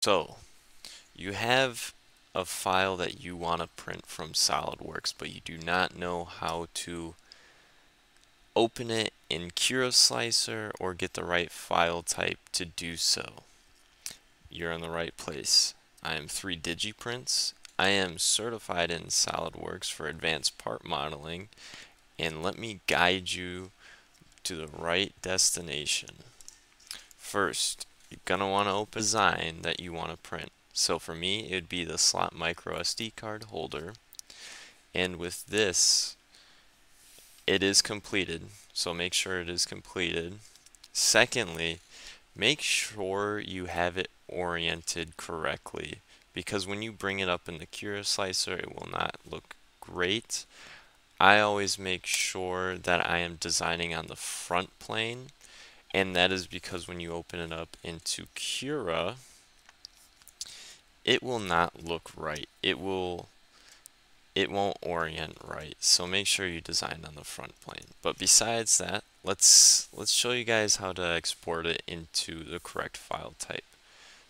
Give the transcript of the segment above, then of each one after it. So you have a file that you want to print from SOLIDWORKS, but you do not know how to open it in Cura Slicer or get the right file type to do so. You're in the right place. I am 3DigiPrints. I am certified in SOLIDWORKS for advanced part modeling, and let me guide you to the right destination. First, you're going to want to open a design that you want to print. So for me, it would be the slot micro SD card holder, and with this, it is completed, so make sure it is completed. Secondly, make sure you have it oriented correctly, because when you bring it up in the Cura Slicer, it will not look great. I always make sure that I am designing on the front plane, and that is because when you open it up into Cura, it will not look right. It won't orient right. So make sure you design on the front plane. But besides that, let's show you guys how to export it into the correct file type.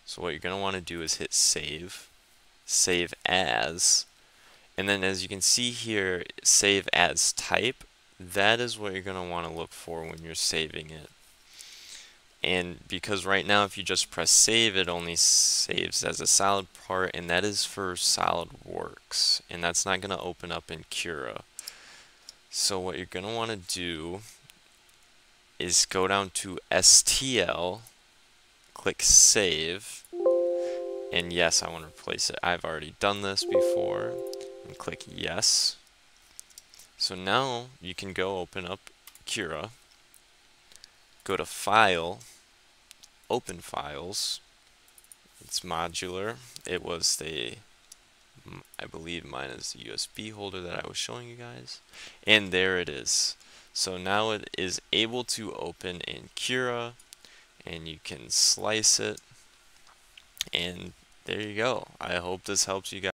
So what you're going to want to do is hit save, save as, and then as you can see here, save as type. That is what you're going to want to look for when you're saving it. And because right now if you just press save, it only saves as a solid part, and that is for SOLIDWORKS, and that's not going to open up in Cura. So what you're going to want to do is go down to STL, click save, and yes, I want to replace it. I've already done this before, and click yes. So now you can go open up Cura. Go to File, Open Files. It's modular. It was the, I believe mine is the USB holder that I was showing you guys. And there it is. So now it is able to open in Cura, and you can slice it. And there you go. I hope this helps you guys.